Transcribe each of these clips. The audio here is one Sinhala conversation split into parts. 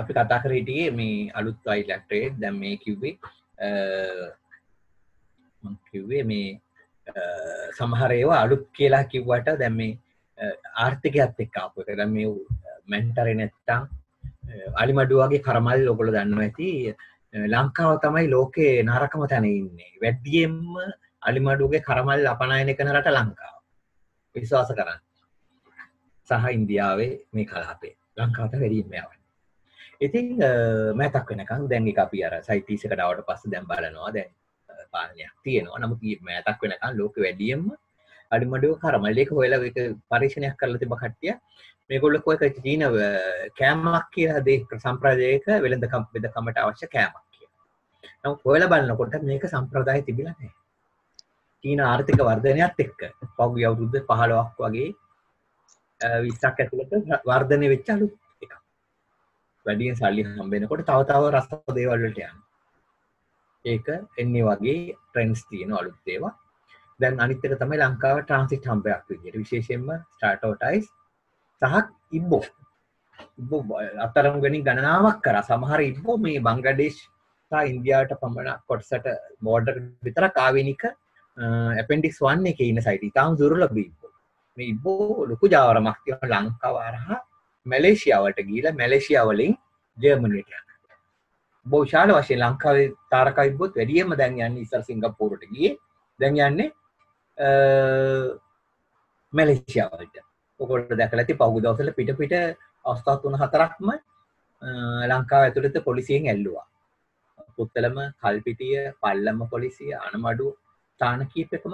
අපි කතා කරේ හිටියේ මේ අලුත් වයිඩ් ලැක්ටේ. දැන් මේ කිව්වේ මම කිව්වේ මේ සමහර ඒවා අලුත් කියලා කිව්වට දැන් මේ ආර්ථිකයත් එක්ක ආපු එක. දැන් මේ මෙන්ටරේ නැත්තම් අලිමඩුව වගේ කරමල් ඔයගොල්ලෝ දන්නවා ඇති. ලංකාව තමයි ලෝකේ නරකම තැන ඉන්නේ. වැඩියෙන්ම අලිමඩුවගේ කරමල් අපනයන කරන රට ලංකාව. විශ්වාස කරන්න. සහ ඉන්දියාවේ මේ කලාපේ ලංකාවට වැඩියෙන්ම යනවා. ඉතින් මතක් වෙනකන් දැන් එක අපි අර සයිටිස් එකට ආවට පස්සේ දැන් බලනවා දැන් පාලනයක් තියෙනවා. නමුත් මතක් වෙනකන් ලෝකෙ වැඩියෙන්ම අලිමඩුව කරමල් එක හොයලා ඒක පරීක්ෂණයක් කරලා තිබ්බ කට්ටිය. මේගොල්ලෝ කොහේ චීන කෑමක් කියලා දේ සම්ප්‍රදායක වෙළඳ කමට අවශ්‍ය කෑමක් කියලා. නමුත් හොයලා බලනකොට මේක සම්ප්‍රදායේ තිබිලා නැහැ. චීන ආර්ථික වර්ධනයත් එක්ක පහුගිය අවුරුද්ද 15ක් වගේ 20ක් ඇතුළත වර්ධනය වෙච්ච අලුත් එකක්. වැඩියෙන් සල්ලි හම්බ වෙනකොට තව තව රස දේවල් වලට යනවා. ඒක එන්නේ වගේ ට්‍රෙන්ඩ්ස් තියෙන අලුත් ඒවා. දැන් අනිත් එක තමයි ලංකාව ට්‍රාන්සිට් හම්බයක් විදියට විශේෂයෙන්ම ස්ටාර්ටෝටයිස් සහ ඉබ්බෝ. ඉබ්බෝ අතරම ගණන් ගණනාවක් කරා. සමහර ඉබ්බෝ මේ බංග්ලාදේශ සහ ඉන්දියාවට පමණක් කොටසට බෝඩර් විතරක් ආවෙනික ඇපෙන්ඩික්ස් 1 එකේ ඉන්න සයිටි. තාම දුර්ලභයි. මේ ඉබ්බෝ ලොකු ජාවරමක් තියෙන ලංකාව හරහා මැලේසියාවට ගිහිලා මැලේසියාව වලින් ජර්මනියට යනවා. ඉබ්බෝ විශාල වශයෙන් ලංකාවේ තාරකා ඉබ්බෝත් වැඩියෙන්ම දැන් යන්නේ ඉස්සර සිංගප්පූරුවට ගියේ. දැන් යන්නේ මැලේසියාවට. ඔයගොල්ලෝ දැකලා තියෙ පහුගිය දවස්වල පිට පිට අවස්ථා 3-4ක්ම ලංකාව ඇතුළත පොලිසියෙන් ඇල්ලුවා. පුත්තලම, කල්පිටිය, පල්ලම පොලිසිය, අනමඩුව ස්ථාන කීපෙකම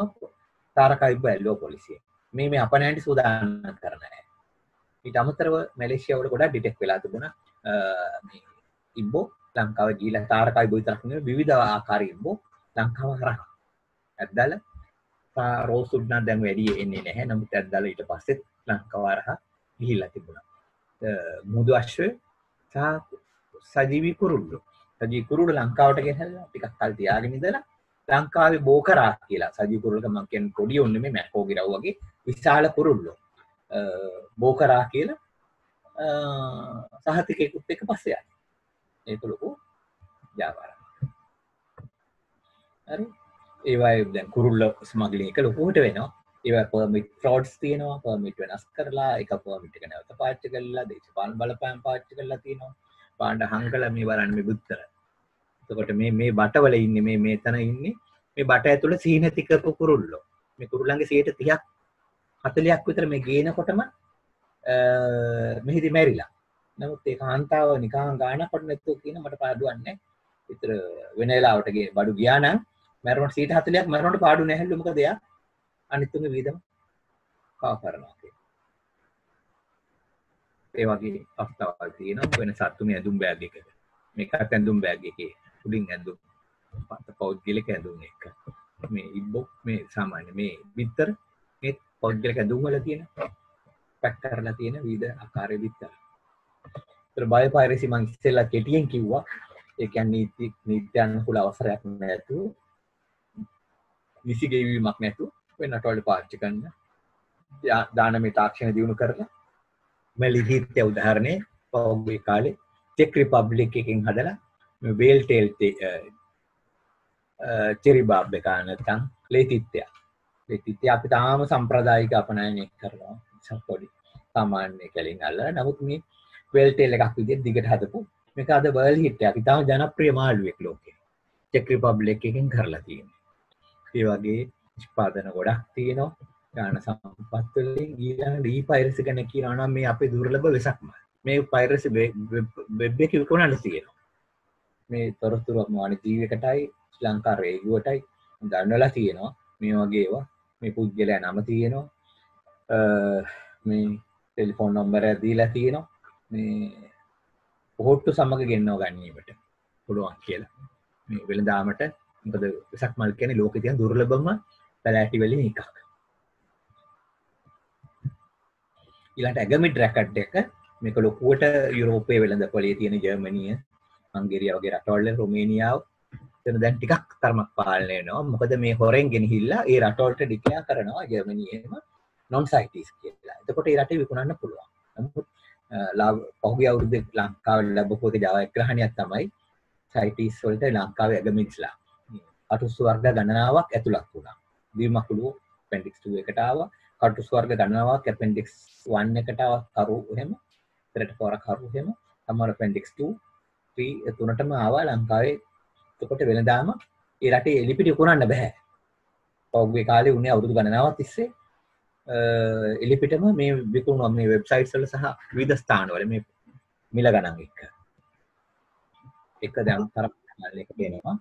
තාරකා ඉබ්බෝ ඇල්ලුවා පොලිසියෙන්. මේ අපනයන්ට සූදානම් කරන අය. ඊට අමතරව මැලේසියා වල ගොඩක් ඩිටෙක්ට් වෙලා තිබුණා. මේ ඉබ්බෝ ලංකාව ගිහිලා තාරකා ඉබ්බෝ විතරක් නෙවෙයි විවිධ ආකාරයේ ඉබ්බෝ ලංකාව හරහා. ඇද්දල රෝසුඩ්නා දැන් වැඩි එන්නේ නැහැ. නමුත් ඇද්දල ඊට පස්සෙත් ලංකාව හරහා ගිහිලා තිබුණා. මුදු අශ්වය සහ සජීවි කුරුල්ලෝ. සජීවි කුරුල්ලෝ ලංකාවට ගෙනහැරලා ටිකක් කල් තියාගෙන ඉඳලා ලංකාවේ බෝකරා කියලා සජීවි කුරුල්ලක මම කියන්නේ පොඩි උන්නේ මේ මැකෝ ගිරව් වගේ විශාල කුරුල්ලෝ බෝකරා කියලා සහතිකෙකුත් එක පස්සේ යනවා. ඒක ලොකු ව්‍යාපාරයක්. හරි. ඒවයි දැන් කුරුල්ල ස්මග්ලින් එක ලොකුට වෙනවා. ඒවා පර්මිට් ෆ්‍රොඩ්ස් තියෙනවා. පර්මිට් වෙනස් කරලා එක පර්මිට් එක නැවත පාච්චි කරලා දේශපාලන බලපෑම් පාච්චි කරලා තියෙනවා. පාණ්ඩ හංගලා මේ වරන් මේ බුත්තර. එතකොට මේ බටවල ඉන්නේ මේ මෙතන ඉන්නේ මේ බට ඇතුළේ සීනතික කුරුල්ලෝ. මේ කුරුල්ලන්ගේ 30ක් 40ක් විතර මේ ගේනකොටම මෙහිදී මැරිලා. නමුත් ඒ කාන්තාව නිකන් ගානකට නැතුව කියන මට පාඩුවන්නේ. විතර වෙන වෙලාවට ගේ බඩු ගියා නම් මැරුණට 40ක් මැරුණට පාඩු නැහැලු. මොකද එයා අනිත් තුනේ වීදම කව කරනවා කියන. ඒ වගේ අවස්ථාවල් තියෙනවා වෙන සත්තු මේ ඇඳුම් බෑග් එකක. මේකත් ඇඳුම් බෑග් එකේ උඩින් ඇඳුම් පත පෞද්ගලික ඇඳුම් එක මේ ඉබ්බෝ මේ සාමාන්‍ය මේ විතර මේ පෞද්ගලික ඇඳුම් වල තියෙන පැක් කරලා තියෙන විවිධ ආකාරයේ විතර. ඒතර බය පයිරසි මං ඉස්සෙල්ලා කෙටියෙන් කිව්වා. ඒ කියන්නේ නීත්‍යානුකූල අවසරයක් නැතුව නිසි ගෙවීමක් නැතුව වෙන රටවල පාවිච්චි කරන දානමය තාක්ෂණ දිනු කරලා මැලිහිත්‍ය උදාහරණය පෞද්ගලික කාලේ චෙක් රිපබ්ලික් එකකින් හදලා වේල් ටේල් චෙරි බාබ් එක නැත්නම් ලේතිත්‍ය අපි තාම සම්ප්‍රදායික අපනයනය කරනවා. සම්පොඩි සාමාන්‍ය කලින් අල්ලලා නමුත් මේ වේල් ටේල් එකක් විදිහට දිගට හදපු මේක අද වර්ල්ඩ් හිට් එකක්. ඉතාම ජනප්‍රිය මාළුවෙක් ලෝකේ. චෙක් රිපබ්ලික් එකකින් කරලා තියෙනවා. ඒ වගේ නිෂ්පාදන ගොඩක් තියෙනවා. ඥාන සම්පත් වලින් ඊළඟ ඩී පයිරසි ගැන කියනවා නම් මේ අපේ දුර්ලභ වෙසක්මයි. මේ පයිරසි වෙබ් එකේ කොනකට තියෙනවා. මේ තොරතුරු මානව ජීවිතයකටයි ශ්‍රී ලංකා රේගුවටයි ගන්නවලා තියෙනවා. මේ වගේ ඒවා මේ පුද්ගලයා නම තියෙනවා. මේ ටෙලිෆෝන් නම්බරය දීලා තියෙනවා. මේ ඔහොට්ටු සමග ගෙන්නව ගන්නීමට පුළුවන් කියලා. මේ වෙළඳාමට මොකද වෙසක් මල් කියන්නේ ලෝකේ තියෙන දුර්ලභම පැලැටි වලින් එකක්. ඊළඟට ඇගමිඩ් රැකට් එක මේක ලොකුවට යුරෝපයේ වෙළඳපොලේ තියෙන ජර්මනිය, හංගේරිය වගේ රටවල රොමේනියාව එතන දැන් ටිකක් තරමක් පාලනය වෙනවා. මොකද මේ හොරෙන් ගෙනහිල්ලා ඒ රටවලට ඩික්ලෙයා කරනවා ජර්මනියෙම non cities කියලා. එතකොට ඒ රටේ විකුණන්න පුළුවන්. නමුත් පහුගිය අවුරුද්දේ ලංකාවේ ලැබපු ජාව එක්‍රහණයක් තමයි සයිටිස් වලට ලංකාවේ ආගමින් ඉස්ලා. කටුස් වර්ග ගණනාවක් ඇතුළත් වුණා. දීමකුළු appendix 2 එකට ආවා. කටුස් වර්ග ගණනාවක් appendix 1 එකට ආවා කරු එහෙම. ඊට පස්සේ කරු එහෙම. අමාර appendix 2 3 තුනටම ආවා ලංකාවේ. එතකොට වෙනදාම ඒ රටේ එලිපිටි කරන්න බෑ. පහුගිය කාලේ උනේ අවුරුදු ගණනාවක් තිස්සේ එලිපිටම මේ විකුණුවා මේ වෙබ්සයිට්ස් වල සහ විවිධ ස්ථාන වල මේ මිල ගණන් එක්ක එක දැන් තරම් එක දෙනවා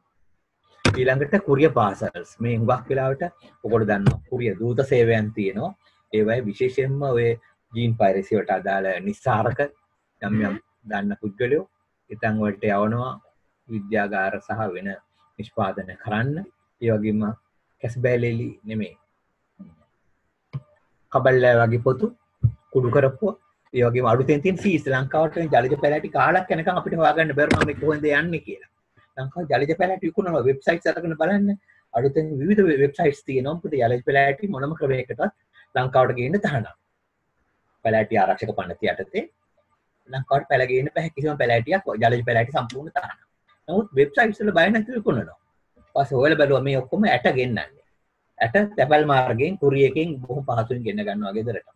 ඊළඟට කුරිය පාසල්ස් මේ හුඟක් වෙලාවට ඔයගොල්ලෝ දන්නවා කුරිය දූත සේවයන් තියෙනවා ඒවයි විශේෂයෙන්ම ඔය ජීන් පයිරසි වලට අදාළ නිස්සාරක යම් යම් දන්න පුද්ගලයෝ ඉතින් වලට යවනවා විද්‍යාගාර සහ වෙන නිෂ්පාදන කරන්න ඒ වගේම කැස්බෑලෙලි නෙමෙයි කබල්ලා වගේ පොතු කුඩු කරපුවා ඒ වගේම අලුතෙන් තියෙන ෆීස් ලංකාවට මේ ජලජ පැලටි කාලක් යනකම් අපිට හොයාගන්න බැරි නම් මේ කොහෙන්ද යන්නේ කියලා. ලංකාවේ ජලජ පැලටි විකුණනවා වෙබ්සයිට්ස් අරගෙන බලන්න අලුතෙන් විවිධ වෙබ්සයිට්ස් තියෙනවා මොකද ජලජ පැලටි මොනම ක්‍රමයකටත් ලංකාවට ගේන්න තහනම්. පැලටි ආරක්ෂක පනත යටතේ ලංකාවට පැල ගේන්න බැහැ කිසිම පැලටියක් ජලජ පැලටි සම්පූර්ණ තහනම්. නමුත් වෙබ්සයිට්ස් වල බය නැතුව විකුණනවා. ඊපස්සේ ඔයාලා බලුවා මේ ඔක්කොම ඇට ගෙන්නන්නේ. ඇට තැපැල් මාර්ගයෙන් කුරියකින් බොහොම පහසුවෙන් ගෙන්න ගන්නවා ගෙදරට.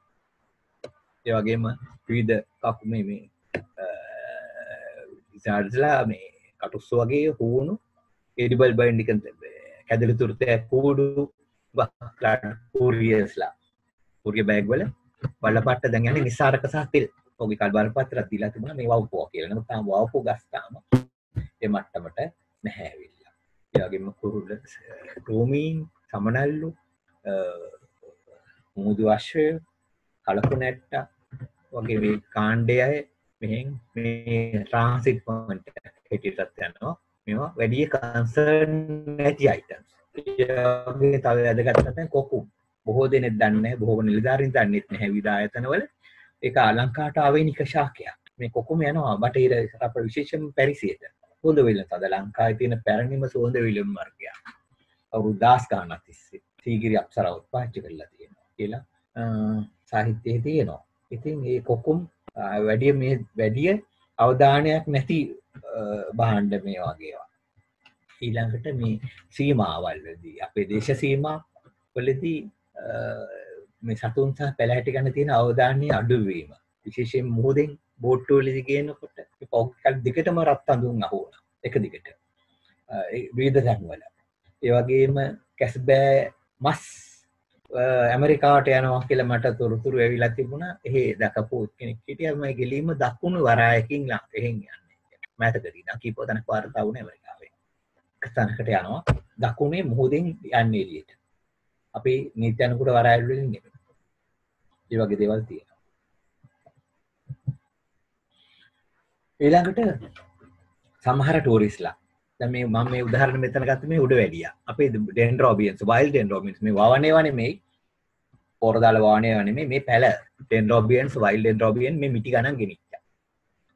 ඒ වගේම විවිධ කකු මේ ඉස්සරහලා මේ කටුස්ස වගේ හූණු එඩිබල් බයින්ඩික කැදළි තුර්තේ කූඩු බක්ලාට කුරියස්ලා. කුරිය බෑග් වල බලපට්ට දැන් යන්නේ නිසාරක සහ තෙල්. ඔගේ කල් බලපත්‍රයක් දීලා තිබුණා මේ වව්පුවා කියලා. නමුත් තාම වව්පුව ගස් තාම ඒ මට්ටමට නැහැ ඇවිල්ලා. ඒ වගේම කුරුල්ල රෝමීන් සමනල්ලු මුදු අශ්වය කලකු නැට්ට වගේ මේ කාණ්ඩයය මෙහෙන් මේ ට්‍රාන්සිට් පොයින්ට් හිටියටත් යනවා මේවා වැඩි කන්සර්න් නැති අයිටම්ස්. ඒගොල්ලෝ තව වැඩගත් නැත්නම් කොකු බොහෝ දෙනෙක් දන්නේ නැහැ බොහෝ නිලධාරීන් දන්නේ නැහැ විවිධ ආයතනවල ඒක අලංකාරට ආවේනික ශාකයක්. මේ කොකුම යනවා බටහිර අපේ විශේෂම පැරිසියට. හොඳ වෙල තද ලංකාවේ තියෙන පැරණිම සුවඳ විලුම් වර්ගයක්. අවුරුදු 10 ගානක් තිස්සේ සීගිරි අප්සරා උත්පාදනය කරලා තියෙනවා කියලා සාහිත්‍යයේ තියෙනවා. ඉතින් මේ කොකුම් වැඩි මේ වැඩි අවධානයක් නැති භාණ්ඩ මේ වගේ ඒවා. ඊළඟට මේ සීමාවල්දී අපේ දේශ සීමා වලදී මේ සතුන් සහ පැලැහැටි ගන්න තියෙන අවධානයේ අඩුවීම. විශේෂයෙන් මොහොතෙන් බෝට්ටු වලදී ගේනකොට පොක්කල් දෙකටම රත් අඳුන් අහුවන එක දිගට. ඒ විවිධ සංවල ඒ වගේම කැස්බෑ මස් ඇමරිකාට යනවා කියලා මට තොරතුරු ඇවිල්ලා තිබුණා. එහි දකපු කෙනෙක් හිටියා මම ගෙලීම දකුණු වරායකින් එහෙන් යන්නේ. මතකදී නම් කීප තැනක වාර්තා වුණේ ඇමරිකාවේ. කතනකට යනවා දකුණේ මුහුදෙන් යන්නේ එළියට. අපි නීති අනුකූල වරායවල වලින් නෙමෙයි. මේ වගේ දේවල් තියෙනවා. ඊළඟට සමහර ටූරිස්ලා දැන් මේ මම මේ උදාහරණ මෙතන ගත්ත මේ උඩවැලියා අපේ ඩෙන්ඩ්‍රොබියන්ස් වයිල්ඩ් ඩෙන්ඩ්‍රොබියන්ස් මේ වවණේවා නෙමෙයි පොර දාලා වවණේවා නෙමෙයි මේ පැල ඩෙන්ඩ්‍රොබියන්ස් වයිල්ඩ් ඩෙන්ඩ්‍රොබියන් මේ මිටි ගණන් ගෙනිච්චා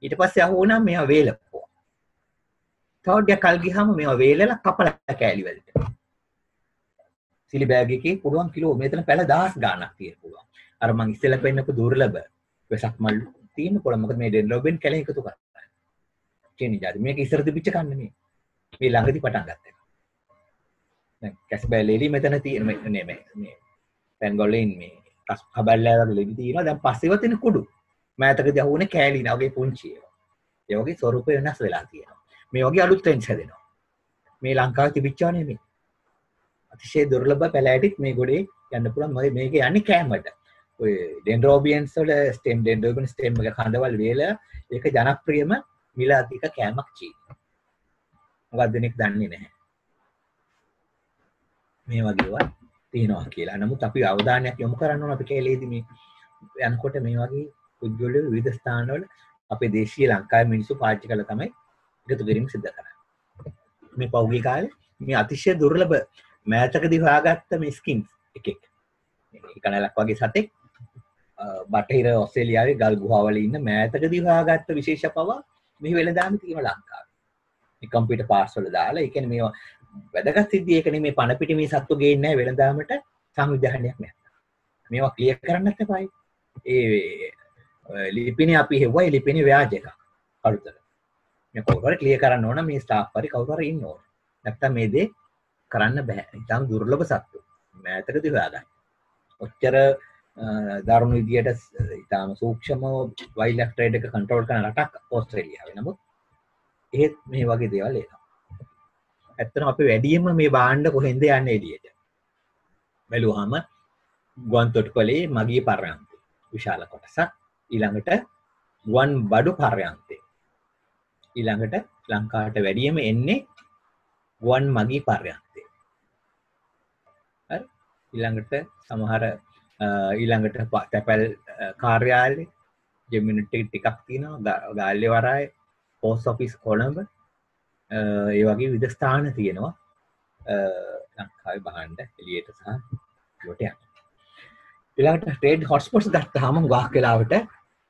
ඊට පස්සේ අහු වුණා මේවා වේලපුවා තවඩිය කල් ගියාම මේවා වේලලා කපලා කෑලි වලට සිලි බෑග් එකේ පුළුවන් කිලෝ මෙතන පැල 1000 ගාණක් තියෙන්න පුළුවන් අර මං ඉස්සෙල්ලා පෙන්නපු දුර්ලභ වෙසක් මල් තියෙන පොළ මොකද මේ ඩෙන්ඩ්‍රොබියන් කැලේ එකතු කරලා කියන්නේ ජාති මේක ඉස්සර තිබිච්ච කන්න මේ මේ ළඟදී පටන් ගත්තා. දැන් කැස්බෑ ලෙලි මෙතන තියෙන මේ මේ පැන්ගොලින් මේ කබල්ලා වගේ ලෙලි තියෙනවා. දැන් පස්සේව තියෙන කුඩු. මෑතකදී අහුනේ කෑලි නා වගේ පුංචි ඒවා. ඒ වගේ ස්වරූපය වෙනස් වෙලා තියෙනවා. මේ වගේ අලුත් ට්‍රෙන්ඩ්ස් හැදෙනවා. මේ ලංකාවේ තිබිච්චා නෙමෙයි. අතිශය දුර්ලභ පැලෑටිත් මේ ගොඩේ යන්න පුළුවන්. මොකද මේක යන්නේ කෑමට. ඔය ඩෙන්ඩ්‍රොබියන්ස් වල ස්ටෙම් ඩෙන්ඩ්‍රොබියන් ස්ටෙම් එක කඳවල් වේල ඒක ජනප්‍රියම මිල අධික කෑමක් චීනය. මොකක්ද දෙනෙක් දන්නේ නැහැ මේ වගේවත් තියෙනවා කියලා. නමුත් අපි අවධානයක් යොමු කරන්න ඕන අපි කැලේදී මේ යනකොට මේ වගේ පුද්ගලයෝ විවිධ ස්ථානවල අපේ දේශීය ලංකාවේ මිනිස්සු පාවිච්චි කරලා තමයි එකතු කිරීම සිදු කරන්නේ. මේ පෞද්ගලික කාලේ මේ අතිශය දුර්ලභ මෑතකදී හොයාගත්ත මේ ස්කින්ස් එකෙක්. මේ කණලක් වගේ සතෙක් බටහිර ඔස්ට්‍රේලියාවේ ගල් ගුහාවල ඉන්න මෑතකදී හොයාගත්ත විශේෂ පව මෙහි වෙලඳාම තියෙනවා ලංකාවේ. කම්පියුටර් පාර්ට්ස් වල දාලා ඒ කියන්නේ මේවා වැඩගත් සිද්ධිය ඒක නෙමේ පණ පිටි මේ සත්තු ගේන්නේ නැහැ වෙළඳාමට සංවිධානයක් නැහැ. මේවා ක්ලියර් කරන්නත් එපායි. ඒ ලිපිනේ අපි හෙව්වා ඒ ලිපිනේ ව්‍යාජ එකක් අලුතට. මේ කවුරුහරි ක්ලියර් කරන්න ඕන මේ ස්ටාෆ් හරි කවුරුහරි ඉන්න ඕන. නැත්තම් මේ දේ කරන්න බෑ. ඉතින් දුර්ලභ සත්තු. මෑතකදී හොයාගන්න. ඔච්චර දාරුණු විදියට ඉතාම සූක්ෂම වයිල්ඩ් ලයිෆ් ට්‍රේඩ් එක කන්ට්‍රෝල් කරන රටක් ඕස්ට්‍රේලියාවේ. නමුත් එහෙත් මේ වගේ දේවල් එනවා. ඇත්තටම අපි වැඩියෙන්ම මේ භාණ්ඩ කොහෙන්ද යන්නේ එළියට? බැලුවාම ගුවන් තොටුපළේ මගිය පර්යන්තේ විශාල කොටසක්, ඊළඟට ගුවන් බඩු පර්යන්තේ, ඊළඟට ලංකාවට වැඩියෙන්ම එන්නේ ගුවන් මගිය පර්යන්තේ. හරි? ඊළඟට සමහර ඊළඟට තැපැල් කාර්යාලය ජෙමිනිට් එක ටිකක් තියෙනවා, ගාල්ලේවරාය, පෝස්ට් ඔෆිස් කොළඹ, ඒ වගේ විවිධ ස්ථාන තියෙනවා ලංකාවේ බහන්න එළියට සහ ඊට යන. ඊළඟට ට්‍රේඩ් හොට්ස්පොට්ස් ගත්තාම ගාක් වෙලාවට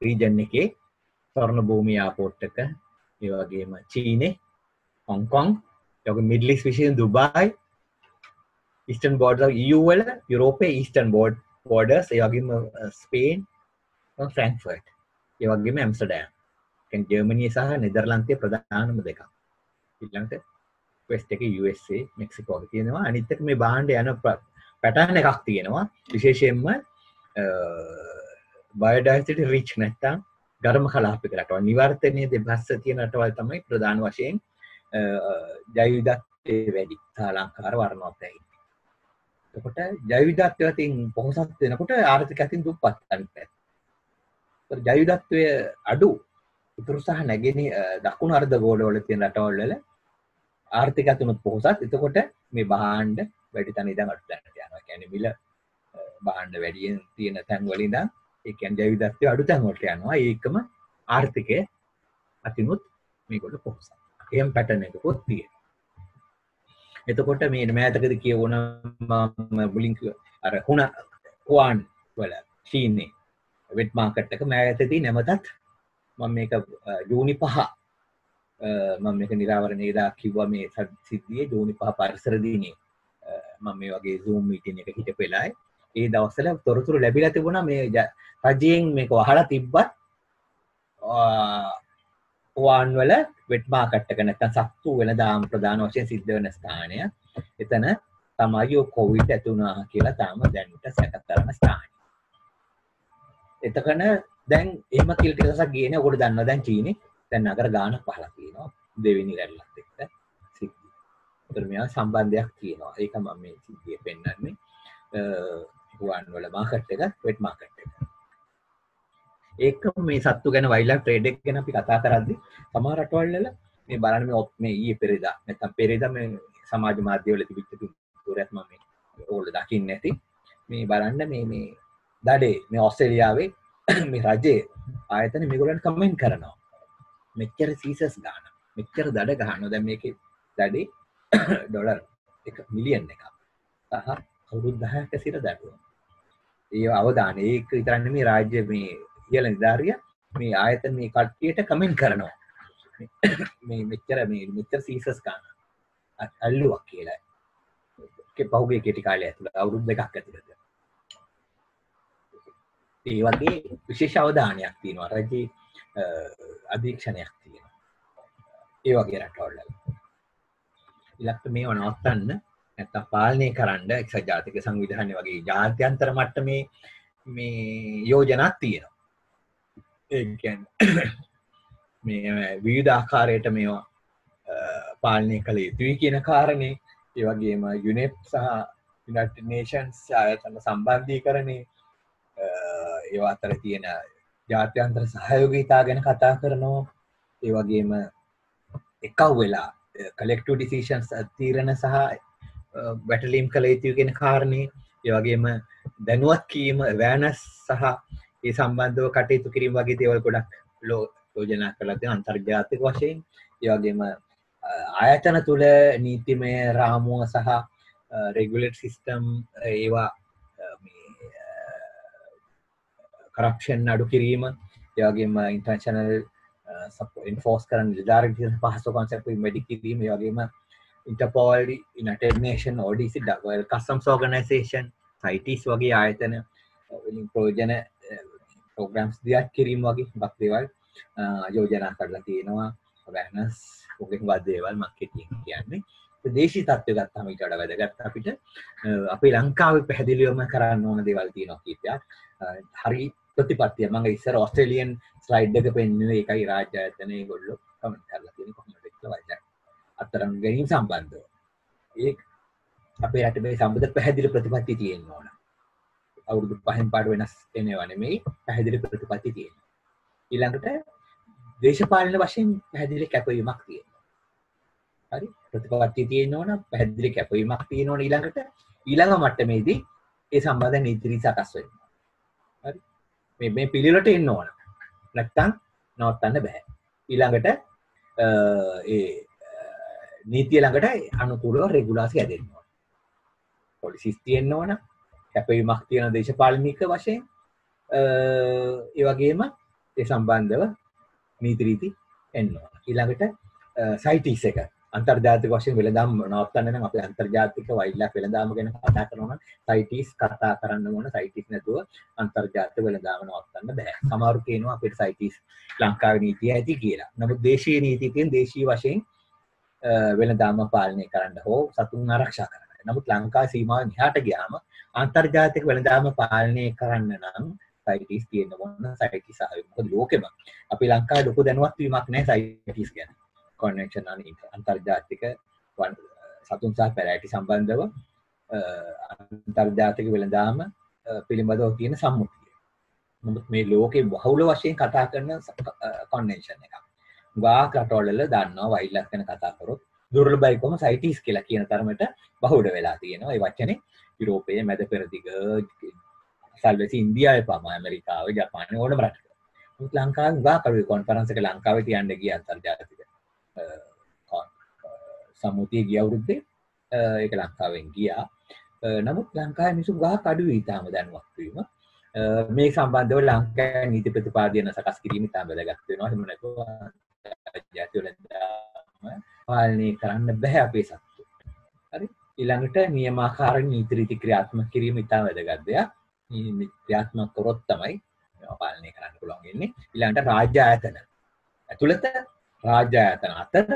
රීජන් එකේ ස්වර්ණ භූමිය එයාපෝට් එක, ඒ වගේම චීනේ, හොංකොං, ඒ වගේ මිඩල් ඊස්ට් විශේෂයෙන් දුබායි, ඊස්ටර්න් බෝඩර් EU වල යුරෝපයේ ඊස්ටර්න් බෝඩර්ස්, ඒ වගේම ස්පේන්, ෆ්‍රැන්ක්ෆර්ට්, ඒ වගේම ඇම්ස්ටර්ඩම්. කියන්නේ ජර්මනිය සහ නෙදර්ලන්තයේ ප්‍රධානම දෙක. ඊළඟට වෙස්ට් එකේ USA, මෙක්සිකෝ තියෙනවා. අනිත් එක මේ බාණ්ඩ යන පැටර්න් එකක් තියෙනවා. විශේෂයෙන්ම biodiversity rich නැත්තම් ඝර්ම කලාපයක රටවල්, නිවර්තනයේ දෙබස්ස තියෙන රටවල් තමයි ප්‍රධාන වශයෙන් ජෛව විවිධත්වය වැඩි. සාලංකාර වර්ණවත් ඇයි. එතකොට ජෛව විවිධත්වය අතින් පොහොසත් වෙනකොට ආර්ථික අතින් දුප්පත් වෙනවා. ඒතර ජෛව විවිධත්වය අඩු උතුරු සහ නැගෙනහිර දකුණු අර්ධගෝලවල තියෙන රටවල් වල ආර්ථික අතින් පොහොසත්. එතකොට මේ භාණ්ඩ වැඩි තැන ඉඳන් අඩු තැනට යනවා. ඒ කියන්නේ මිල භාණ්ඩ වැඩියෙන් තියෙන තැන් වල ඉඳන් ඒ කියන්නේ ජෛව විවිධත්වය අඩු තැන් වලට යනවා. ඒකම ආර්ථිකය අතිනුත් මේකට පොහොසත්. එහෙම පැටර්න් එකකුත් තියෙනවා. එතකොට මේ මෑතකදී කියවන මම මුලින් අර හුණාන් වල චීනේ වෙට් මාකට් එක මෑතකදී නැමතත් මම මේක ජූනි 5 මම මේක නිරාවරණයේදී කිව්වා මේ සිද්ධියේ ජූනි 5 පරිසරදීනේ මම මේ වගේ zoom meeting එක හිටපෙලයි ඒ දවස්වල තොරතුරු ලැබිලා තිබුණා. මේ රජයෙන් මේක අහලා තිබ්බත් හුණාන් වල වෙට් මාකට් එක නැත්නම් සත්තු වෙළඳාම් ප්‍රධාන වශයෙන් සිද්ධ වෙන ස්ථානය. එතන තමයි ඔය කොවිඩ් ඇති වුණා කියලා තාම දැනුට සැකතරන ස්ථානය. එතකන දැන් එහෙම කියලා ටික දවසක් ගියේ නේ. ඔකට දන්නවා දැන් චීනේ දැන් නගර ගානක් පහලා තියෙනවා. දෙවෙනි රැල්ලත් එක්ක සිද්ධි. ඒතර මෙයා සම්බන්ධයක් තියෙනවා. ඒක මම මේ සිද්ධිය පෙන්නන්නේ. හුණාන් වල මාකට් එක වෙට් මාකට් එක. ඒක මේ සත්තු ගැන වයිල්ඩ් ලයිෆ් ට්‍රේඩ් එක ගැන අපි කතා කරද්දී සමහර රටවල් වල මේ බලන්න මේ ඊයේ පෙරේදා නැත්නම් පෙරේදා මේ සමාජ මාධ්‍ය වල තිබිච්ච දුරයක් මම මේ ඕගොල්ලෝ දකින්නේ නැති මේ බලන්න මේ දඩේ මේ ඕස්ට්‍රේලියාවේ මේ රජයේ ආයතන මේගොල්ලන්ට කමෙන්ට් කරනවා මෙච්චර සීසස් ගන්න මෙච්චර දඩ ගන්නවා. දැන් මේකේ දඩේ ඩොලර් 1 මිලියන් එකක් සහ අවුරුදු 10ක සිට දඩුවම්. ඒ අවදාන ඒක විතරක් නෙමෙයි රාජ්‍ය මේ කියලා නිදාරිය මේ ආයතන මේ කට්ටියට කමෙන්ට් කරනවා මේ මෙච්චර සීසස් ගන්න අල්ලුවක් කියලා. ඒකේ පහුගිය කෙටි කාලය ඇතුළත අවුරුදු දෙකක් ඇතුළත ඒ වගේ විශේෂ අවධානයක් තියෙනවා රජයේ අධීක්ෂණයක් තියෙනවා ඒ වගේ රටවල් වල. ඊළඟට මේව නවත්තන්න නැත්නම් පාලනය කරන්න එක්සත් ජාතික සංවිධානය වගේ ජාත්‍යන්තර මට්ටමේ මේ යෝජනාවක් තියෙනවා. මේ විවිධ ආකාරයට මේවා පාලනය කළ යුතුයි කියන කාරණේ, ඒ වගේම UNEP සහ United Nations ආයතන සම්බන්ධීකරණේ ඒවා අතර තියෙන ජාත්‍යන්තර සහයෝගීතාව ගැන කතා කරනවා. ඒ වගේම එකව වෙලා collective decisions තීරණ සහ වැටලීම් කළ යුතුයි කියන කාරණේ, ඒ වගේම දැනුවත් කිරීම awareness සහ ඒ සම්බන්ධව කටයුතු කිරීම වගේ දේවල් ගොඩක් යෝජනා කරලා තියෙනවා අන්තර්ජාතික වශයෙන්. ඒ වගේම ආයතන තුල නීතිමය රාමුව සහ රෙගියුලේටර් සිස්ටම් ඒවා මේ කරප්ෂන් අඩු කිරීම, ඒ වගේම ඉන්ටර්නැෂනල් සපෝට් එන්ෆෝස් කරන නිලධාරීන් පහසු කන්සෙප්ට් මෙඩි කිරීම, ඒ වගේම Interpol, united nation, ODC, customs organisation, ITs වගේ ආයතන වලින් ප්‍රයෝජන programs diakhiri mo agi baktiwal yo jana karlatino awareness uge badewal marketing kiyanne දේශී තත්ත්වයක් තමයි ඊට වඩා වැදගත් අපිට අපේ ලංකාවේ පැහැදිලිවම කරන්න ඕන දේවල් තියෙනවා කීපයක්. හරි ප්‍රතිපත්තිය මම ඉස්සර ඕස්ට්‍රේලියන් ස්ලයිඩ් එක පෙන්නුවේ ඒකයි රාජ්‍ය ආයතනයේ ඒගොල්ලෝ කමෙන්ට් කරලා තියෙන කොහොමද කියලා වයිසක්. අතරම් ගැනීම සම්බන්ධව. ඒක අපේ රටේ මේ සම්බන්ධ පැහැදිලි ප්‍රතිපත්තිය තියෙන්න ඕන. අවුරුදු 5න් පාඩ වෙනස් වෙනවා නෙමෙයි පැහැදිලි ප්‍රතිපත්තිය තියෙනවා. ඊළඟට දේශපාලන වශයෙන් පැහැදිලි කැපවීමක් තියෙනවා. හරි ප්‍රතිපත්තිය තියෙනවනම් පැහැදිලි කැපවීමක් තියෙනවනේ ඊළඟට ඊළඟ මට්ටමේදී ඒ සම්බන්ධ නීති සකස් වෙනවා. හරි මේ පිළිවෙලට එන්න ඕන. නැත්තම් නවත්තන්න බෑ. ඊළඟට ඒ නීතිය ළඟට අනුකූලව රෙගුලාසි හැදෙන්න ඕන. පොලිසිස් තියෙන්න ඕන. කැපවීමක් තියෙන දේශපාලනික වශයෙන් ඒ වගේම ඒ සම්බන්ධව නීති රීති එන්න ඕන. ඊළඟට සයිටිස් එක අන්තර්ජාතික වශයෙන් වෙළඳාම් නවත්තන්න නම් අපි අන්තර්ජාතික වයිල්ඩ්ලයිෆ් වෙළඳාම ගැන කතා කරනවා නම් සයිටිස් කතා කරන්න ඕන. සයිටිස් නැතුව අන්තර්ජාතික වෙළඳාම නවත්තන්න බෑ. සමහරු කියනවා අපේ සයිටිස් ලංකාවේ නීතිය ඇති කියලා. නමුත් දේශීය නීතියෙන් දේශීය වශයෙන් වෙළඳාම පාලනය කරන්න හෝ සතුන් ආරක්ෂා කරන්න. නමුත් ලංකාවේ සීමාවෙන් එහාට ගියාම අන්තර්ජාතික වෙළඳාම පාලනය කරන්න නම් සයිටිස් තියෙන්න ඕන. සයිටිස් ආවේ මොකද ලෝකෙම අපි ලංකාවේ ලොකු දැනුවත් වීමක් නැහැ සයිටිස් ගැන. Connection on අන්තර්ජාතික සතුන් සහ පැරැටි සම්බන්ධව අන්තර්ජාතික වෙළඳාම පිළිබඳව තියෙන සම්මුතිය. නමුත් මේ ලෝකේ බහුල වශයෙන් කතා කරන convention එකක්. ගාක් රටවල දන්නවා වයිල්ඩ්ලයිෆ් ගැන කතා කරොත් දුර්ලභයි කොහොම සයිටිස් කියලා කියන තරමට බහුල වෙලා තියෙනවා. ඒ වචනේ යුරෝපයේ මැද පෙරදිග සල්වැසි ඉන්දියාවේ පවා ඇමරිකාවේ ජපානයේ ඕනම රටක. නමුත් ලංකාවේ ගාක් කරුවේ conference එක ලංකාවේ තියන්න ගිය අන්තර්ජාතික සම්මුතිය ගිය අවුරුද්දේ ඒක ලංකාවෙන් ගියා. නමුත් ලංකාවේ මිනිස්සු ගාක් අඩුයි ඊටම දැනුවත් වීම. මේ සම්බන්ධව ලංකාවේ නීති ප්‍රතිපාදන සකස් කිරීම ඊටම වැදගත් වෙනවා. එහෙම නැත්නම් ජාතිවලදාම පාලනය කරන්න බෑ අපේ සත්තු. හරි ඊළඟට නියමාකාර නීති රීති ක්‍රියාත්මක කිරීම ඊටම වැදගත් දෙයක්. මේ ක්‍රියාත්මක කරොත් තමයි පාලනය කරන්න පුළුවන් වෙන්නේ. ඊළඟට රාජ්‍ය ආයතන ඇතුළත රාජ්‍ය ආයතන අතර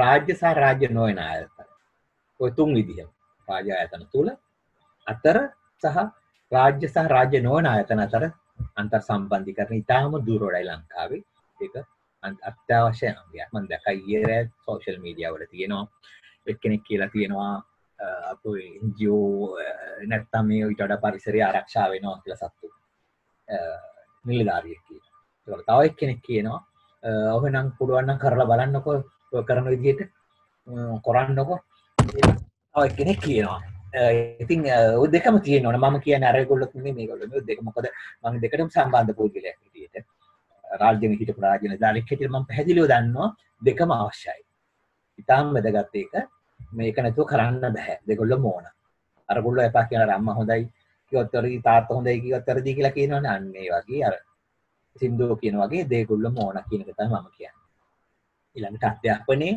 රාජ්‍ය සහ රාජ්‍ය නොවන ආයතන. ඔය තුන් විදිහම රාජ්‍ය ආයතන තුල අතර සහ රාජ්‍ය නොවන ආයතන අතර අන්තර් සම්බන්ධීකරණ ඉතාම දුරවයි ලංකාවේ. ඒක අත්‍යවශ්‍ය අංගයක්. මම දැක්කා ඊයේ සෝෂල් මීඩියා වල තියෙනවා එක්කෙනෙක් කියලා තියෙනවා අපේ NGO නැත්තම් මේ ඊට වඩා පරිසරය ආරක්ෂා වෙනවා කියලා සත්තු නිලධාරියෙක් කියනවා. ඒකට තව එක්කෙනෙක් කියනවා ඔහෙනම් පුළුවන් නම් කරලා බලන්නකෝ කරන විදිහට කරන්නකො තව කෙනෙක් කියනවා. ඉතින් ඔය දෙකම තියෙනවනේ. මම කියන්නේ අර ඒගොල්ලොත් නෙමෙයි මේගොල්ලෝ. මේ දෙක මොකද මම දෙකටම සම්බන්ධ පොඩ්ඩලයක් විදිහට රාජ්‍යෙම හිටපු රාජ්‍ය නිලධාරියෙක් හිටියට මම පැහැදිලිව දන්නවා දෙකම අවශ්‍යයි. ඉතාලම වැදගත් ඒක. මේක නැතුව කරන්න බෑ. දෙකොල්ලම ඕන. අරගොල්ලෝ එපා කියන අම්මා හොඳයි කිව්වත් වැඩියි තාත්තා හොඳයි කිව්වත් වැඩියි කියලා කියනවනේ. අන්න ඒ වගේ අර සින්දුව කියන වගේ දෙකොල්ලම ඕන කියන එක තමයි මම කියන්නේ. ඊළඟට අධ්‍යාපනයේ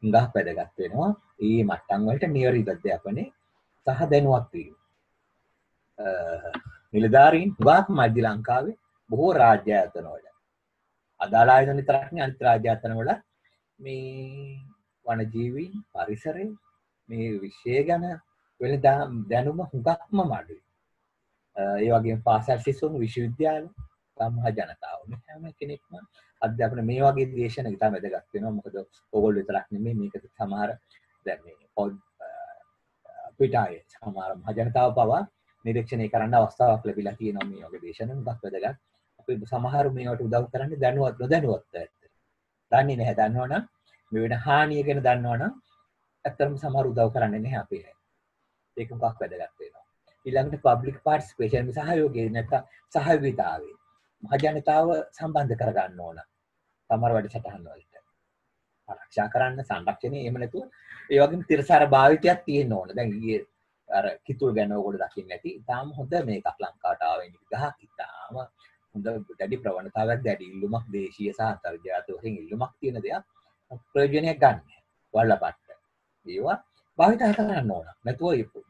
හුඟක් වැදගත් වෙනවා. ඒ මට්ටම් වලට නිවැරදි අධ්‍යාපනයේ සහ දැනුවත් වීම. නිලධාරීන් හුඟක් මධ්‍ය ලංකාවේ බොහෝ රාජ්‍ය ආයතන වල අදාළ ආයතන විතරක් නෙවෙයි අනිත් රාජ්‍ය ආයතන වල මේ වනජීවීන් පරිසරය මේ විෂය ගැන වෙළඳාම් දැනුම හුඟක්ම අඩුයි. ඒ වගේම පාසල් සිසුන් විශ්වවිද්‍යාල සමහ ජනතාව මේ හැම කෙනෙක්ම අධ්‍යාපන මේ වගේ දේශන එක තමයි වැදගත් වෙනවා. මොකද ඕගොල්ලෝ විතරක් නෙමෙයි මේක සමහර දැන් මේ පිටායේ සමහර මහ ජනතාව පවා නිරීක්ෂණය කරන්න අවස්ථාවක් ලැබිලා තියෙනවා. මේ වගේ දේශන උගක් වැදගත්. අපි සමහර මේවට උදව් කරන්නේ දැනුවත් නොදැනුවත් ඇත්ත. දන්නේ නැහැ. දන්නවනම් මේ වෙන හානිය ගැන දන්නවනම් ඇත්තටම සමහර උදව් කරන්නේ නැහැ අපි. ඒක උගක් වැදගත් වෙනවා. ඊළඟට පබ්ලික් පාර්ටිසිපේෂන් සහයෝගය නැත්නම් සහභාගීතාවය මහජනතාව සම්බන්ධ කරගන්න ඕන. සමහර වැඩසටහන් වලට ආරක්ෂා කරන්න සංරක්ෂණය එහෙම නැතුව ඒ වගේම තිරසාර භාවිතයක් තියෙන්න ඕන. දැන් ඊයේ අර කිතුල් ගැන ඕගොල්ලෝ දකින්න ඇති. ඉතාලම හොඳ මේකක් ලංකාවට ආවෙ නිදහස්. ඉතාලම හොඳ දැඩි ප්‍රවණතාවක් දැඩි ඉල්ලුමක් දේශීය සහ අන්තර්ජාතික වශයෙන් ඉල්ලුමක් තියෙන දෙයක් ප්‍රයෝජනයක් ගන්න. වලපත්ත. ඒවා භාවිත කරන්න ඕන. නැතුව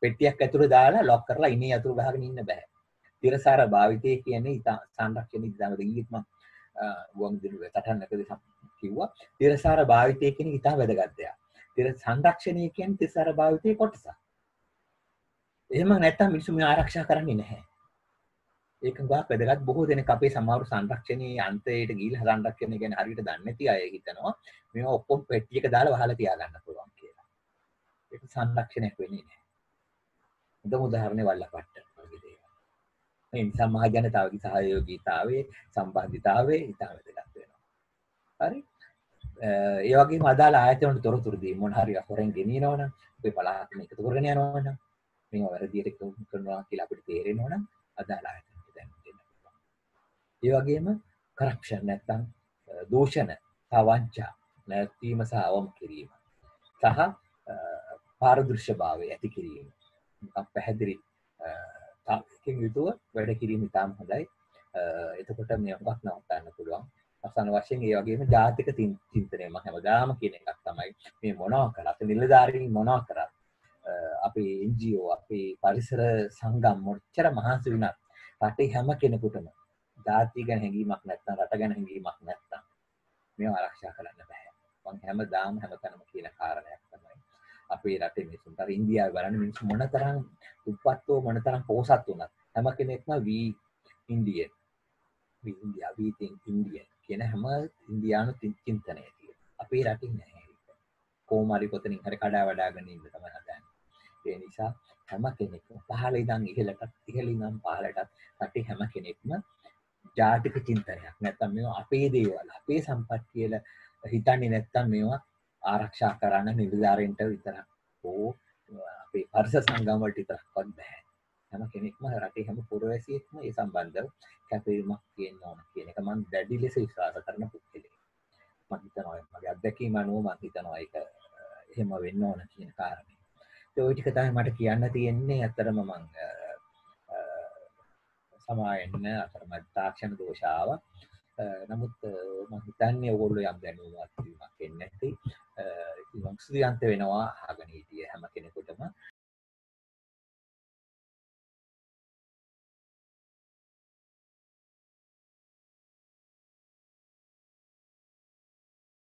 පෙට්ටියක් ඇතුලේ දාලා ලොක් කරලා ඉනේ අතුරු ගහගෙන ඉන්න බෑ. තිරසාර භාවිතය කියන සංරක්ෂණ ඉතිහාසයේ ඉතින් ගුවන් විදුලි සටහනකදී කිව්වා තිරසාර භාවිතය කියන ඉතා වැදගත් දෙයක්. තිර සංරක්ෂණය කියන්නේ තිරසාර භාවිතයේ කොටසක්. එහෙම නැත්නම් මිනිස්සු මේ ආරක්ෂා කරන්නේ නැහැ. ඒක ගාක් වැදගත් බොහෝ දෙනෙක් අපේ සමහර සංරක්ෂණයේ අන්තයට ගිහිල්ලා සංරක්ෂණය කියන්නේ හරියට දන්නේ නැති අය හිතනවා මේවා ඔක්කොම පෙට්ටි එක දාලා වහලා තියාගන්න පුළුවන් කියලා. ඒක සංරක්ෂණයක් වෙන්නේ නැහැ. හොඳම උදාහරණේ වල්ලපට්ට වගේ දේවල්. මේ නිසා මහජනතාවගේ සහයෝගීතාවයේ සම්බන්ධතාවයේ ඉතාම වැදගත් වෙනවා. හරි? ඒ වගේම අදාළ ආයතන වල තොරතුරු දී මොන හරි අහරෙන් ගෙනියනවනම් අපි පළාතෙන් එකතු කරගෙන යනවනම් මේවා වැඩියට එකතු කරනවා කියලා අපිට තේරෙනවනම් අදාළ ආයතන ඒ වගේම කරප්ෂන් නැත්නම් දෝෂණ තවංචා නැතිවීම සහ අවම කිරීම සහ පාරදෘශ්‍යභාවය ඇති කිරීම මම පැහැදිලි තාක්ෂණික යුතුව වැඩ කිරීම ඉතාම හොඳයි. එතකොට මේකක් නවත්තන්න පුළුවන්. අවසාන වශයෙන් ඒ වගේම ජාතික චින්තනය මම හැමදාම කියන එකක් තමයි මේ මොනවා කළත් නිලධාරීන් මොනවා කරත් අපේ NGO අපේ පරිසර සංගම් මොච්චර මහන්සි වුණත් රටේ හැම කෙනෙකුටම ජාතිය ගැන හැඟීමක් නැත්නම් රට ගැන හැඟීමක් නැත්නම් මේව ආරක්ෂා කරන්න බෑ. මම හැමදාම හැමතැනම කියන කාරණයක් තමයි අපේ රටේ මිනිස්සුන්ට අර ඉන්දියාවේ බලන්න මිනිස්සු මොනතරම් උප්පත්තෝ මොනතරම් පොහසත් වුණත් හැම කෙනෙක්ම we Indian we India we think Indian කියන හැම ඉන්දියානු චින්තනය තියෙනවා. අපේ රටේ නෑ ඒක. කොහොම හරි කොතනින් හරි කඩා වඩාගෙන ඉන්න තමයි හදන්නේ. ඒ නිසා හැම කෙනෙක්ම පහළ ඉඳන් ඉහළටත් ඉහළින් නම් පහළටත් රටේ හැම කෙනෙක්ම ජාතික චින්තනයක් නැත්නම් මේවා අපේ දේවල් අපේ සම්පත් කියලා හිතන්නේ නැත්නම් මේවා ආරක්ෂා කරන්න නිලධාරීන්ට විතරක් ඕ අපේ පරිසර සංගම් වලට විතරක්වත් බෑ. හැම කෙනෙක්ම රටේ හැම පුරවැසියෙක්ම මේ සම්බන්ධව කැපවීමක් තියෙන්න ඕන කියන එක මම දැඩි ලෙස විශ්වාස කරන පුද්ගලෙක්. මම හිතනවා මගේ අත්දැකීම අනුව මම හිතනවා ඒක එහෙම වෙන්න ඕන කියන කාරණේ. ඒ ටික තමයි මට කියන්න තියෙන්නේ. ඇත්තටම මම සමායන්න අතරමැද තාක්ෂණ දෝෂාව. නමුත් මම හිතන්නේ ඕගොල්ලෝ යම් දැනුමක් දීමක් වෙන්නේ නැති. ඉතින් මම සුදුයන්ත වෙනවා අහගෙන